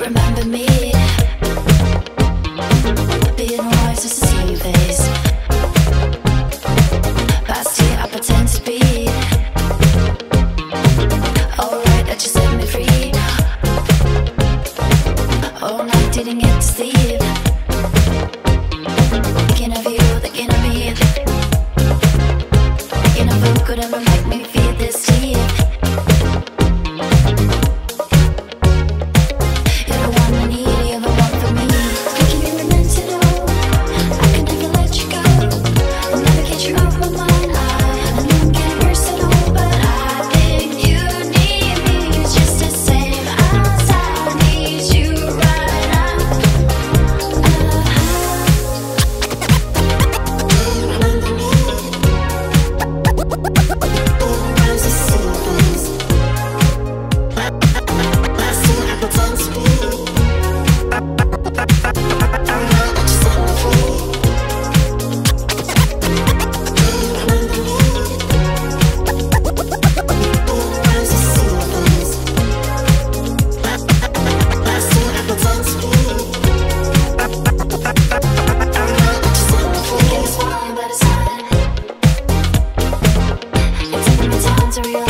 remember me. Being alive just to see your face. Past year I pretend to be alright, that you set me free. All night didn't get to sleep, thinking of you, thinking of me, thinking of who could ever make me feel this deep. Real